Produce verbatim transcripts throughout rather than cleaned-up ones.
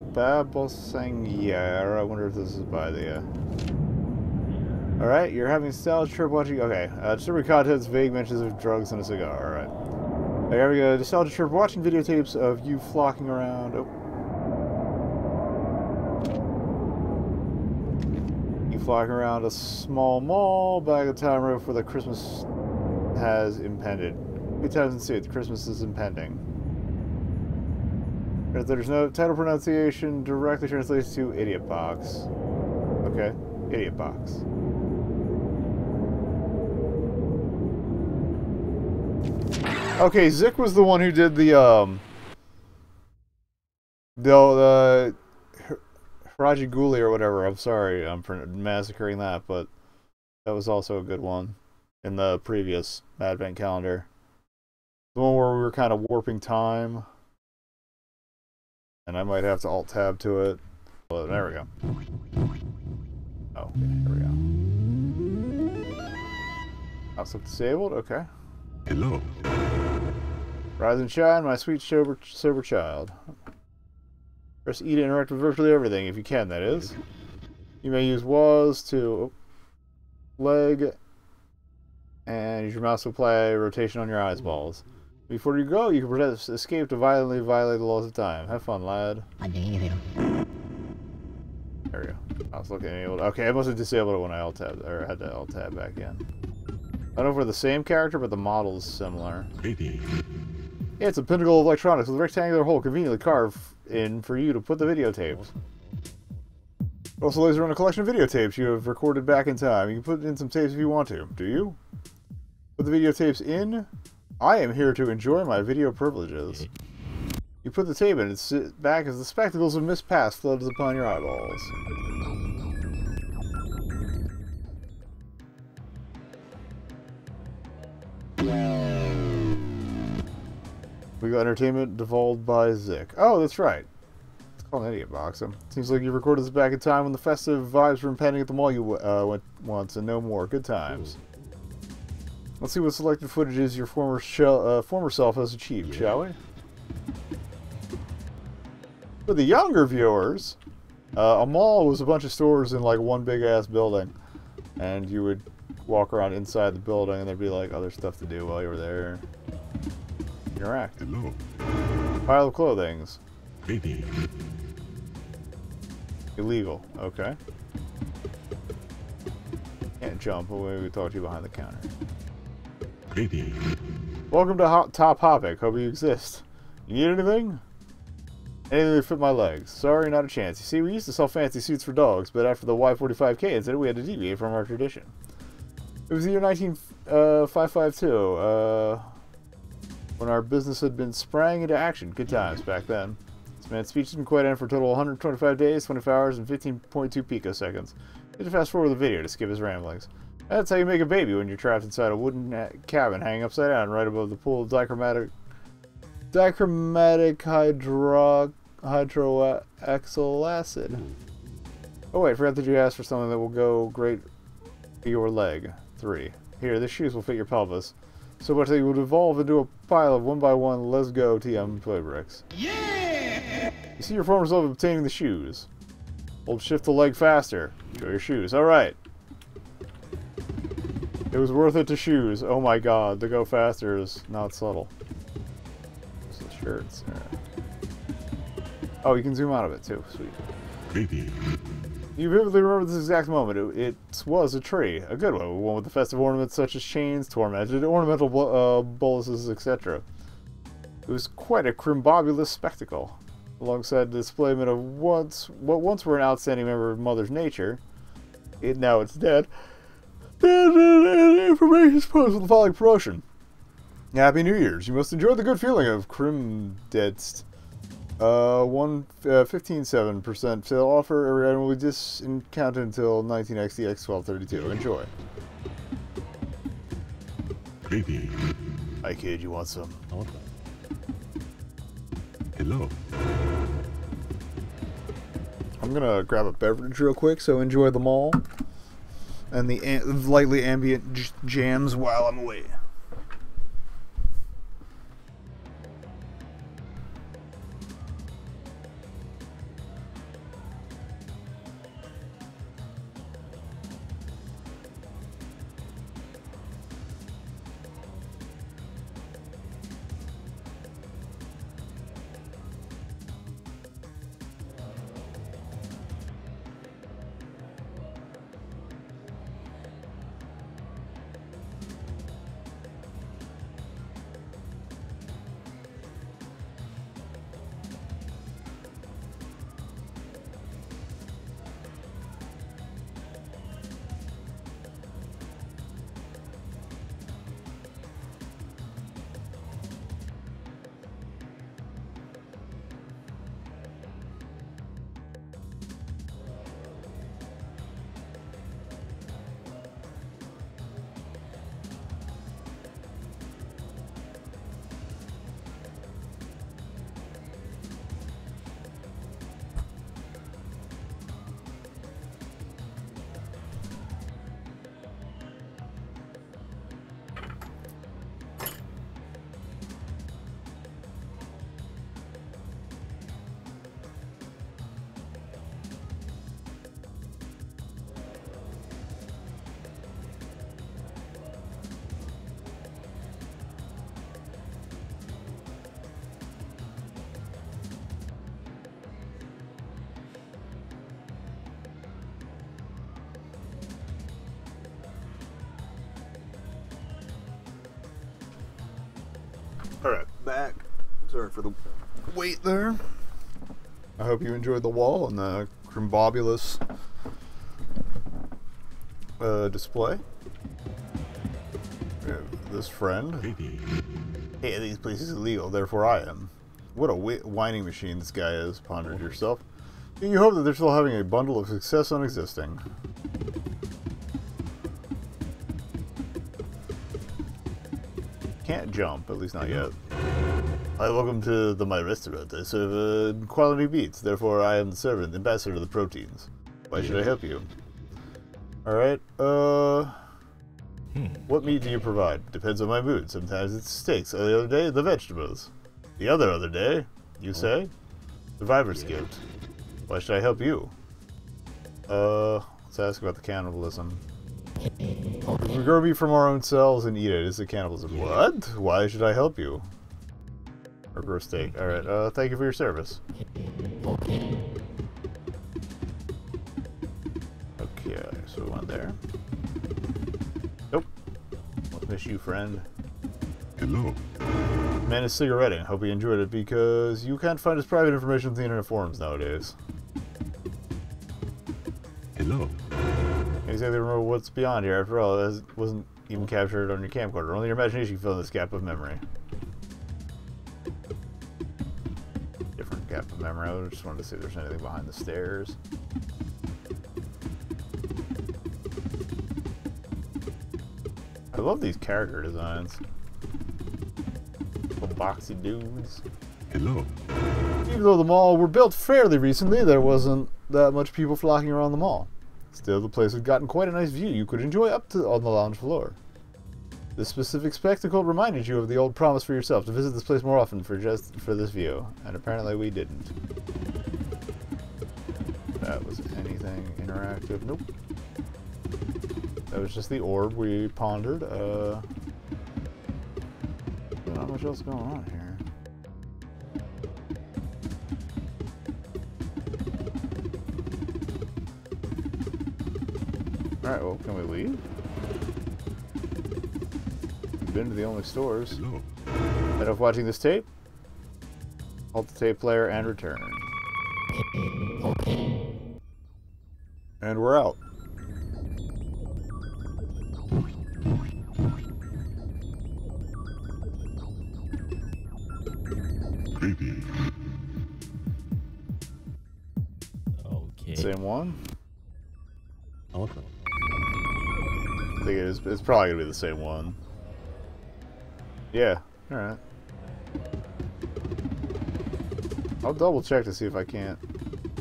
Babble Sangyer. I wonder if this is by the, uh... Alright, you're having a salad trip watching... Okay, uh, disturbing contents, vague mentions of drugs and a cigar. Alright. There we go. The salad trip watching videotapes of you flocking around. Oh. You flocking around a small mall back at the time right before the Christmas has impended. Good times ensued. Christmas is impending. There's no title pronunciation, directly translates to Idiot Box. Okay, Idiot Box. Okay, Zik was the one who did the, um... The, uh... Harajiguli or whatever, I'm sorry, I'm massacring that, but... That was also a good one. In the previous Madvent Calendar. The one where we were kind of warping time. And I might have to alt-tab to it. Well, there we go. Oh, here we go. Outlook disabled, okay. Hello. Rise and shine, my sweet sober, sober child. Press E to interact with virtually everything, if you can, that is. You may use W A S to leg, and use your mouse to apply rotation on your eyes balls. Before you go, you can protect, escape to violently violate the laws of time. Have fun, lad. There we go. I was looking enabled. Okay, I must have disabled it when I alt-tabbed, or had to alt-tab back in. I don't know if we're the same character, but the model is similar. Creepy. Yeah, it's a pinnacle of electronics with a rectangular hole conveniently carved in for you to put the videotapes. It also lays around a collection of videotapes you have recorded back in time. You can put in some tapes if you want to. Do you? Put the videotapes in... I am here to enjoy my video privileges. You put the tape in and sit back as the spectacles of Miss Past floods upon your eyeballs. We got entertainment devolved by Zik. Oh, that's right. It's called an Idiot Box. Seems like you recorded this back in time when the festive vibes were impending at the mall you uh, went once and no more. Good times. Let's see what selected footages your former shell, uh, former self has achieved, yeah. Shall we? For the younger viewers, uh, a mall was a bunch of stores in like one big ass building, and you would walk around inside the building, and there'd be like other stuff to do while you were there. Interact. Hello. Pile of clothings. Baby. Illegal. Okay. Can't jump. Away we talk to you behind the counter. Creepy. Welcome to Hot Top Hopic. Hope you exist. You need anything? Anything to fit my legs. Sorry, not a chance. You see, we used to sell fancy suits for dogs, but after the Y forty-five K incident, we had to deviate from our tradition. It was the year nineteen fifty-two, uh, when our business had been sprang into action. Good times back then. This man's speech didn't quite end for a total of one hundred twenty-five days, twenty-five hours, and fifteen point two picoseconds. You have to fast forward the video to skip his ramblings. That's how you make a baby when you're trapped inside a wooden cabin hanging upside down right above the pool of dichromatic dichromatic hydro, hydroxyl acid. Oh wait, I forgot that you asked for something that will go great to your leg. Three. Here, the shoes will fit your pelvis. So much that you will devolve into a pile of one by one let's go T M toy bricks. Yeah! You see your former self obtaining the shoes. Old shift the leg faster. Enjoy your shoes. Alright. It was worth it to shoes. Oh my god, the go faster is not subtle. There's the shirts. Right. Oh, you can zoom out of it too. Sweet. Creepy. You vividly remember this exact moment. It, it was a tree. A good one. One with the festive ornaments such as chains, tormented, ornamental uh, boluses, et cetera. It was quite a crimbobulous spectacle. Alongside the displayment of once, what once were an outstanding member of Mother's Nature, it now it's dead. And information is posted with the following promotion. Happy New Year's. You must enjoy the good feeling of Krimdetst. Uh, one uh, fifteen point seven percent sale offer. Every item will be discounted until nineteen X D X twelve thirty-two. Enjoy. Creepy. Hi kid, you want some? I want that. Hello. I'm gonna grab a beverage real quick, so enjoy them all. And the am lightly ambient j jams while I'm away. All right, back. Sorry for the wait there. I hope you enjoyed the wall and the Krimbobulous uh, display. We have this friend. Hey, these places are illegal, therefore I am. What a whining machine this guy is, pondered yourself. And you hope that they're still having a bundle of success on existing. Can't jump, at least not yet. Hi, welcome to the my restaurant. I serve uh, quality meats, therefore I am the servant, ambassador of the proteins. Why should I help you? Alright, uh... Hmm. What meat do you provide? Depends on my mood. Sometimes it's steaks, the other day, the vegetables. The other other day, you say? Survivor's Guilt. Why should I help you? Uh, let's ask about the cannibalism. We grow meat from our own cells and eat it. Is it cannibalism? Yeah. What? Why should I help you? Or grow steak. Alright, uh, thank you for your service. Okay, so we went there. Nope. I'll miss you, friend. Hello. Man is cigaretting. Hope he enjoyed it because you can't find his private information on the internet forums nowadays. Hello. Can't exactly remember what's beyond here. After all, that wasn't even captured on your camcorder. Only your imagination can fill in this gap of memory. Different gap of memory. I just wanted to see if there's anything behind the stairs. I love these character designs. Boxy dudes. Hello. Even though the mall were built fairly recently, there wasn't that much people flocking around the mall. Still, the place had gotten quite a nice view you could enjoy up to on the lounge floor. This specific spectacle reminded you of the old promise for yourself to visit this place more often for just for this view, and apparently we didn't. That was anything interactive? Nope. That was just the orb we pondered. Uh. Not much else going on here. Alright, well, can we leave? We've been to the only stores. No. Enough watching this tape. Halt the tape player and return. And we're out. Okay. Same one? Okay. I think it is, it's probably gonna be the same one. Yeah, alright. I'll double check to see if I can't.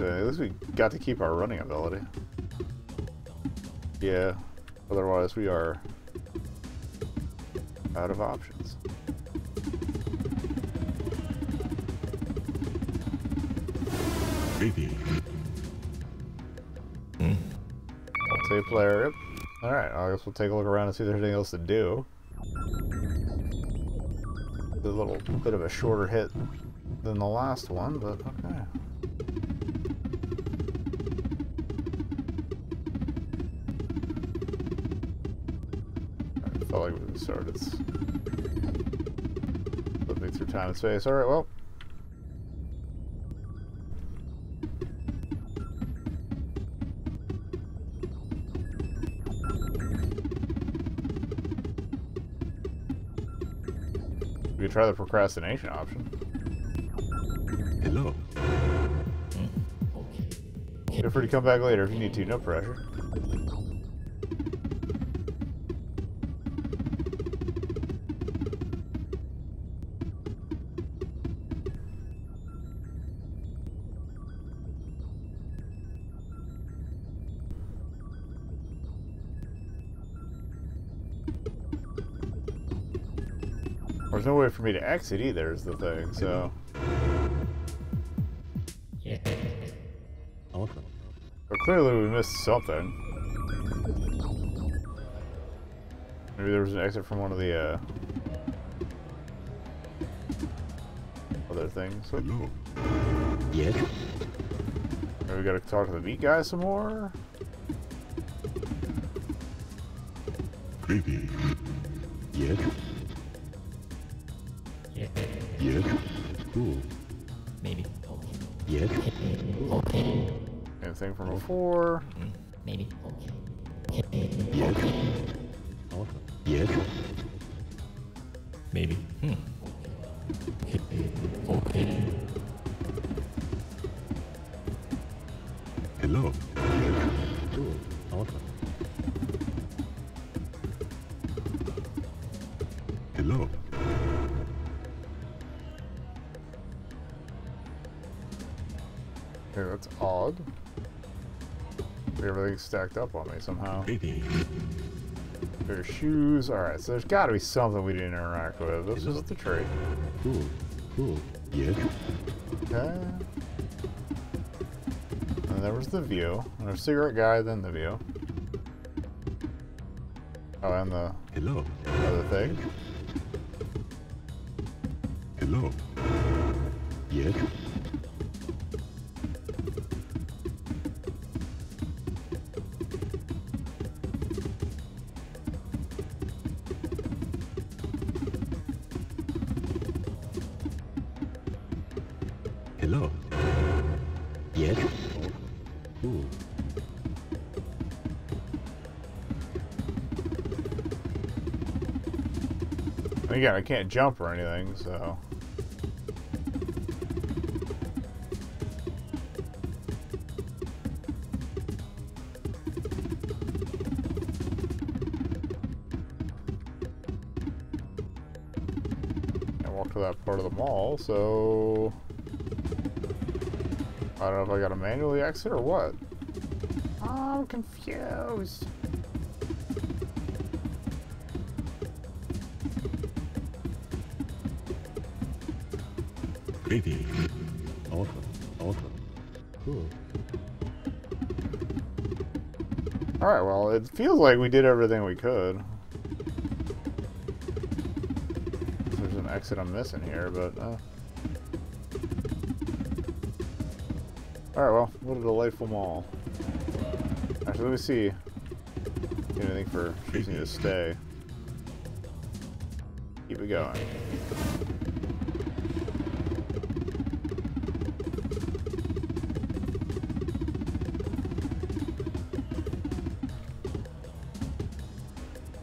Uh, at least we got to keep our running ability. Yeah, otherwise we are out of options. Creepy. Hmm. I'll take player. Yep. Alright, I guess we'll take a look around and see if there's anything else to do. A little bit of a shorter hit than the last one, but okay. I felt like we started flipping through time and space. Alright, well. We could try the procrastination option. Hello. Feel free to come back later if you need to, no pressure. There's no way for me to exit either, is the thing, so. Yeah. Okay. But clearly we missed something. Maybe there was an exit from one of the uh, other things. Hello. Yeah. Maybe we gotta talk to the meat guy some more? Creepy. Yeah. Yeah. Yes. Ooh. Maybe. Yes. Anything from before? Maybe. Yes. Awesome. Yes. Maybe. Hmm. Okay. Hello. Cool. Awesome. Hello. Okay, that's odd. Everything's stacked up on me somehow. Maybe. There's shoes. Alright, so there's got to be something we didn't interact with. This is the tree. Cool. Cool. Yes. Okay. And there was the view. And there's cigarette guy, then the view. Oh, and the hello other thing. Hello. Yes. Hello. Yes. Ooh. Again, I can't jump or anything, so. I walked to that part of the mall, so. I don't know if I gotta manually exit or what. Oh, I'm confused. Pretty. Awesome. Awesome. Cool. Alright, well, it feels like we did everything we could. There's an exit I'm missing here, but. Uh... Alright, well, what a delightful mall. Actually, let me see. Anything for choosing to stay. Keep it going.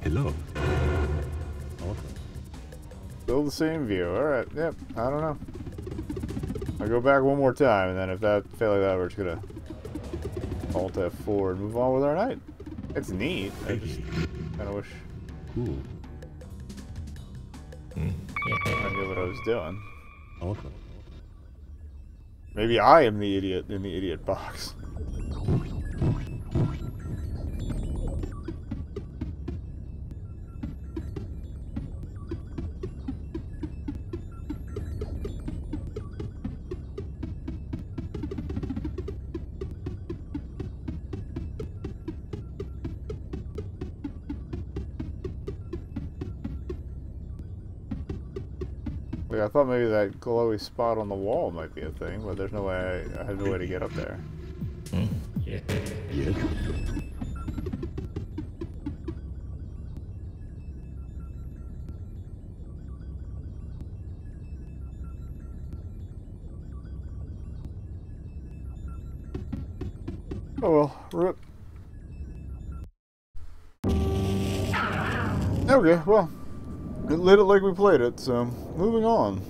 Hello. Awesome. Still the same view. Alright, yep, I don't know. I'll go back one more time, and then if that fails, that we're just gonna alt F four and move on with our night. It's neat. I just kind of wish cool. I knew what I was doing. Awesome. Maybe I am the idiot in the idiot box. Like, I thought maybe that glowy spot on the wall might be a thing, but there's no way I, I had no way to get up there. Mm. Yeah. Yeah. Oh well, rip. Okay, well. It lit it like we played it, so moving on.